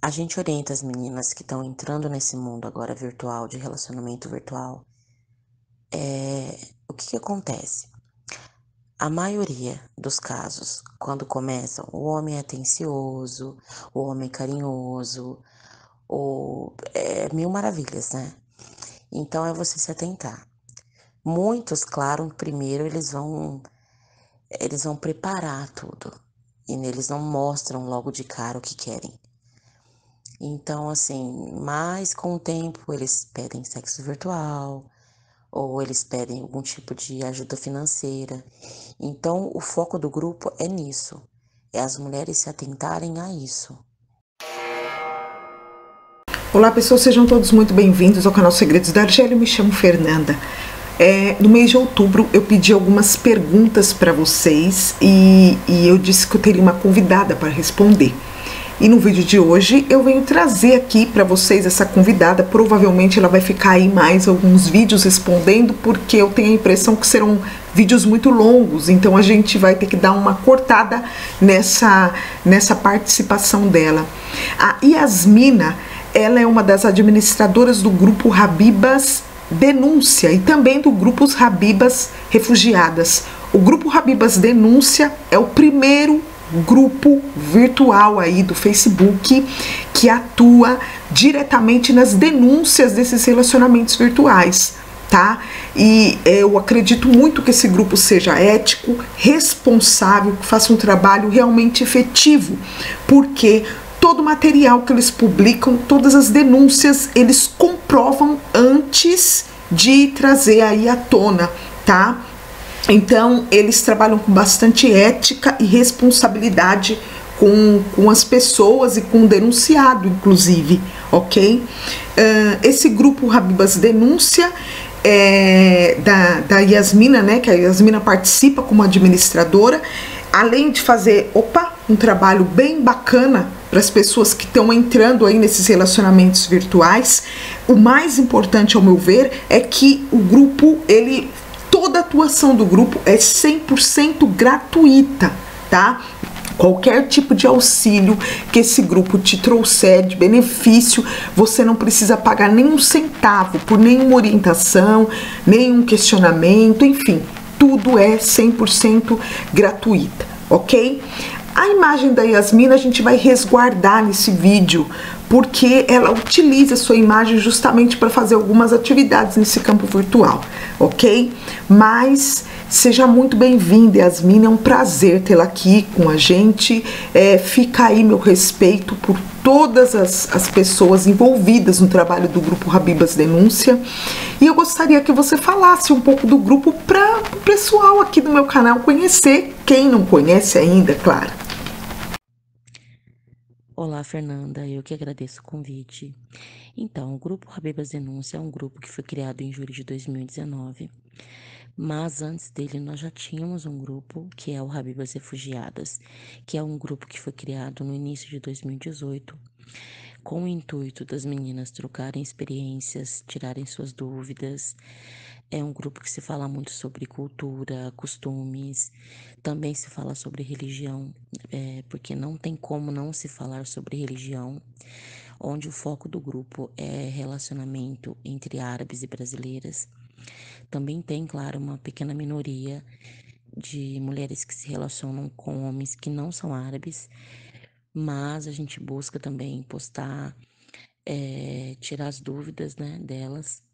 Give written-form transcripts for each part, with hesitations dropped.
A gente orienta as meninas que estão entrando nesse mundo agora virtual, de relacionamento virtual. O que acontece? A maioria dos casos, quando começam, o homem é atencioso, o homem é carinhoso, mil maravilhas, né? Então é você se atentar. Muitos, claro, primeiro eles vão preparar tudo. E eles não mostram logo de cara o que querem. Então, assim, mas com o tempo eles pedem sexo virtual, ou eles pedem algum tipo de ajuda financeira. Então, o foco do grupo é nisso. É as mulheres se atentarem a isso. Olá, pessoas. Sejam todos muito bem-vindos ao canal Segredos da Argélia. Eu me chamo Fernanda. No mês de outubro eu pedi algumas perguntas para vocês e eu disse que eu teria uma convidada para responder. E no vídeo de hoje eu venho trazer aqui para vocês essa convidada. Provavelmente ela vai ficar aí mais alguns vídeos respondendo, porque eu tenho a impressão que serão vídeos muito longos, então a gente vai ter que dar uma cortada nessa participação dela. A Yasmina, ela é uma das administradoras do Grupo Habibas Denúncia e também do Grupo Habibas Refugiadas. O Grupo Habibas Denúncia é o primeiro grupo virtual aí do Facebook que atua diretamente nas denúncias desses relacionamentos virtuais, tá? E eu acredito muito que esse grupo seja ético, responsável, que faça um trabalho realmente efetivo, porque todo o material que eles publicam, todas as denúncias, eles comprovam antes de trazer aí à tona, tá? Então, eles trabalham com bastante ética e responsabilidade com as pessoas e com o denunciado, inclusive, ok? Esse grupo Habibas Denúncia, da Yasmina, né? Que a Yasmina participa como administradora, além de fazer, um trabalho bem bacana para as pessoas que estão entrando aí nesses relacionamentos virtuais. O mais importante, ao meu ver, é que o grupo, toda a atuação do grupo é 100% gratuita, tá? Qualquer tipo de auxílio que esse grupo te trouxer de benefício, você não precisa pagar nenhum centavo por nenhuma orientação, nenhum questionamento, enfim, tudo é 100% gratuita, ok? A imagem da Yasmina a gente vai resguardar nesse vídeo, porque ela utiliza a sua imagem justamente para fazer algumas atividades nesse campo virtual, ok? Mas seja muito bem-vinda, Yasmina, é um prazer tê-la aqui com a gente. Fica aí meu respeito por todas as pessoas envolvidas no trabalho do Grupo Habibas Denúncia. E eu gostaria que você falasse um pouco do grupo para o pessoal aqui do meu canal conhecer, quem não conhece ainda, claro. Olá, Fernanda, eu que agradeço o convite. Então, o Grupo Habibas Denúncia é um grupo que foi criado em julho de 2019, mas antes dele nós já tínhamos um grupo que é o Habibas Refugiadas, que é um grupo que foi criado no início de 2018, com o intuito das meninas trocarem experiências, tirarem suas dúvidas. É um grupo que se fala muito sobre cultura, costumes, também se fala sobre religião, porque não tem como não se falar sobre religião, onde o foco do grupo é relacionamento entre árabes e brasileiras. Também tem, claro, uma pequena minoria de mulheres que se relacionam com homens que não são árabes, mas a gente busca também postar, tirar as dúvidas, né, delas.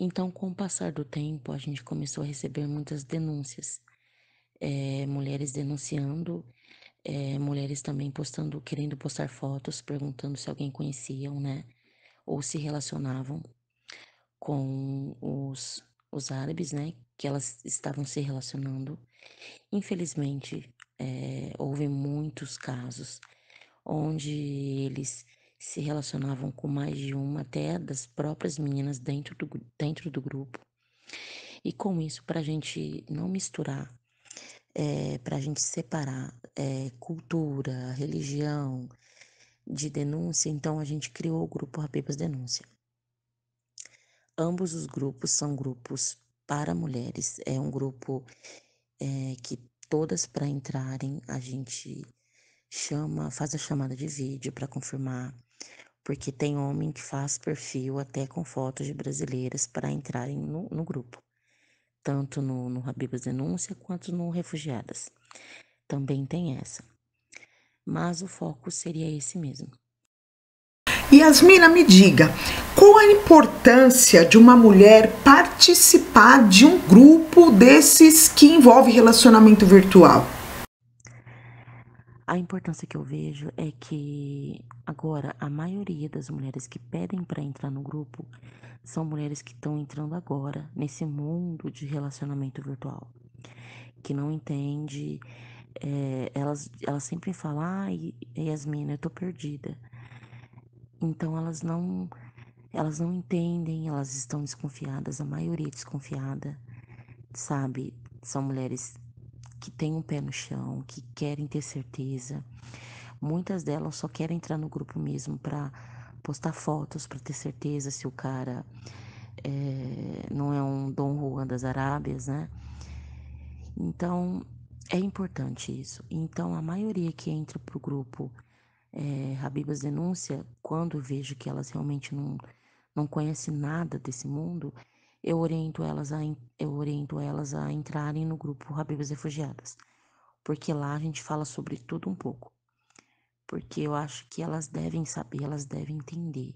Então, com o passar do tempo, a gente começou a receber muitas denúncias. Mulheres denunciando, mulheres também postando, querendo postar fotos, perguntando se alguém conheciam, né? Ou se relacionavam com os árabes, né? Que elas estavam se relacionando. Infelizmente, houve muitos casos onde eles se relacionavam com mais de uma, até das próprias meninas dentro do grupo. E com isso, para a gente não misturar, para a gente separar cultura, religião, de denúncia, então a gente criou o Grupo Habibas Denúncia. Ambos os grupos são grupos para mulheres, é um grupo que todas, para entrarem, a gente faz a chamada de vídeo para confirmar, porque tem homem que faz perfil até com fotos de brasileiras para entrarem no grupo, tanto no Habibas Denúncia quanto no Refugiadas. Também tem essa, mas o foco seria esse mesmo. Yasmina, me diga, qual a importância de uma mulher participar de um grupo desses que envolve relacionamento virtual? A importância que eu vejo é que agora a maioria das mulheres que pedem para entrar no grupo são mulheres que estão entrando agora nesse mundo de relacionamento virtual, que não entende, elas sempre falam, Yasmina, eu tô perdida. Então, elas não entendem, elas estão desconfiadas, a maioria é desconfiada, sabe? São mulheres que têm um pé no chão, que querem ter certeza. Muitas delas só querem entrar no grupo mesmo para postar fotos, para ter certeza se o cara não é um Don Juan das Arábias, né? Então, é importante isso. Então, a maioria que entra pro grupo Habibas Denúncia, quando vejo que elas realmente não conhecem nada desse mundo, eu oriento elas a entrarem no grupo Habibas Refugiadas, porque lá a gente fala sobre tudo um pouco, porque eu acho que elas devem saber, elas devem entender,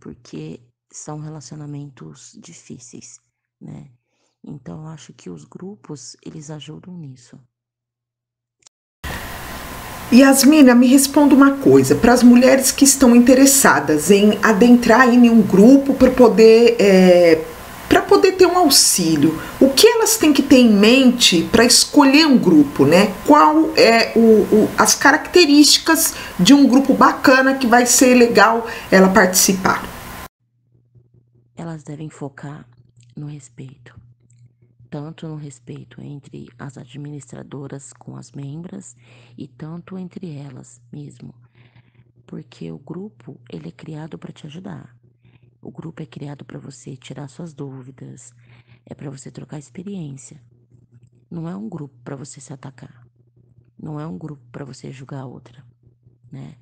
porque são relacionamentos difíceis, né? Então eu acho que os grupos, eles ajudam nisso. Yasmina, me responda uma coisa, para as mulheres que estão interessadas em adentrar em um grupo para poder ter um auxílio, o que elas têm que ter em mente para escolher um grupo, né? Qual é as características de um grupo bacana que vai ser legal ela participar? Elas devem focar no respeito, tanto no respeito entre as administradoras com as membras e tanto entre elas mesmo, porque o grupo, ele é criado para te ajudar, o grupo é criado para você tirar suas dúvidas, é para você trocar experiência, não é um grupo para você se atacar, não é um grupo para você julgar a outra, né?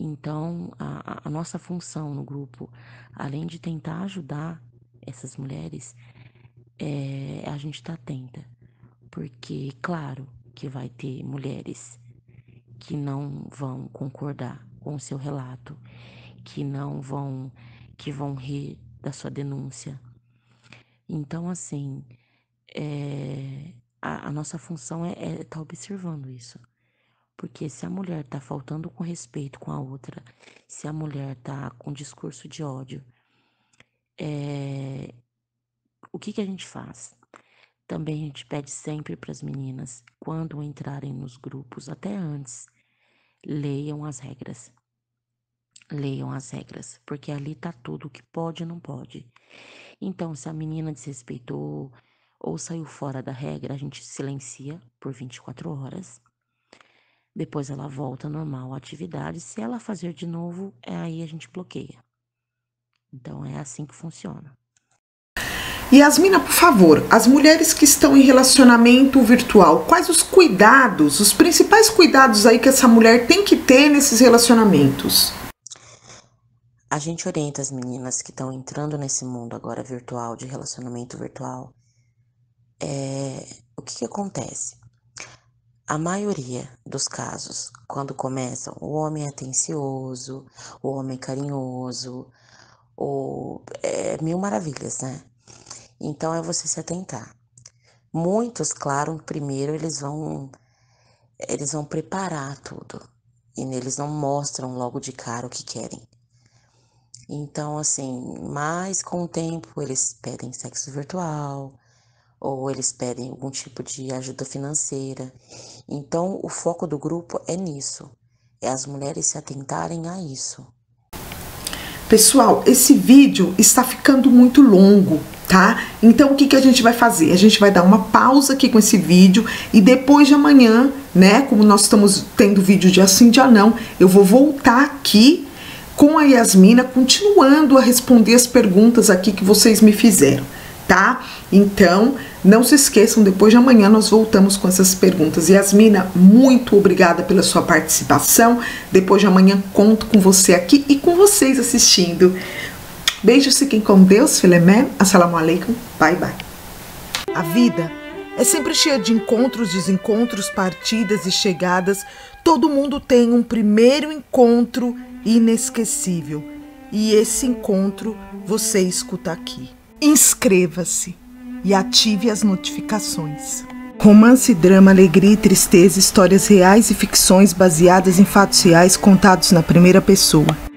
Então, a nossa função no grupo, além de tentar ajudar essas mulheres, a gente está atenta, porque claro que vai ter mulheres que não vão concordar com o seu relato, que vão rir da sua denúncia. Então, assim, a nossa função é tá observando isso, porque se a mulher tá faltando com respeito com a outra, se a mulher tá com discurso de ódio, o que a gente faz? Também a gente pede sempre para as meninas, quando entrarem nos grupos, até antes, leiam as regras. Leiam as regras, porque ali tá tudo o que pode e não pode. Então, se a menina desrespeitou ou saiu fora da regra, a gente silencia por 24 horas. Depois ela volta normal à atividade. Se ela fazer de novo, aí a gente bloqueia. Então, é assim que funciona. Yasmina, por favor, as mulheres que estão em relacionamento virtual, quais os cuidados, os principais cuidados aí que essa mulher tem que ter nesses relacionamentos? A gente orienta as meninas que estão entrando nesse mundo agora virtual, de relacionamento virtual. O que acontece? A maioria dos casos, quando começam, o homem é atencioso, o homem é carinhoso, mil maravilhas, né? Então, é você se atentar. Muitos, claro, primeiro eles vão preparar tudo. E eles não mostram logo de cara o que querem. Então, assim, mas com o tempo eles pedem sexo virtual, ou eles pedem algum tipo de ajuda financeira. Então, o foco do grupo é nisso. É as mulheres se atentarem a isso. Pessoal, esse vídeo está ficando muito longo, tá? Então, o que a gente vai fazer? A gente vai dar uma pausa aqui com esse vídeo e depois de amanhã, né? Como nós estamos tendo vídeo de assim, de não, eu vou voltar aqui com a Yasmina, continuando a responder as perguntas aqui que vocês me fizeram, tá? Então, Não se esqueçam, depois de amanhã nós voltamos com essas perguntas. Yasmina, muito obrigada pela sua participação. Depois de amanhã conto com você aqui e com vocês assistindo. Beijos, fiquem com Deus. Filemé, assalamu alaikum, bye bye. A vida é sempre cheia de encontros, desencontros, partidas e chegadas. Todo mundo tem um primeiro encontro inesquecível. E esse encontro você escuta aqui. Inscreva-se e ative as notificações. Romance, drama, alegria e tristeza, histórias reais e ficções baseadas em fatos reais contados na primeira pessoa.